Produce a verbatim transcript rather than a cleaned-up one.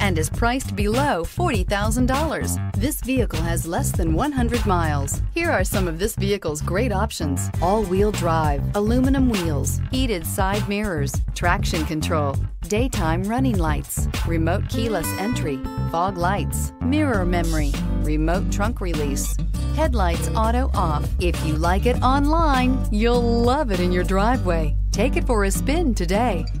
and is priced below forty thousand dollars. This vehicle has less than one hundred miles. Here are some of this vehicle's great options: all-wheel drive, aluminum wheels, heated side mirrors, traction control, daytime running lights, remote keyless entry, fog lights, mirror memory, remote trunk release, headlights auto off. If you like it online, you'll love it in your driveway. Take it for a spin today.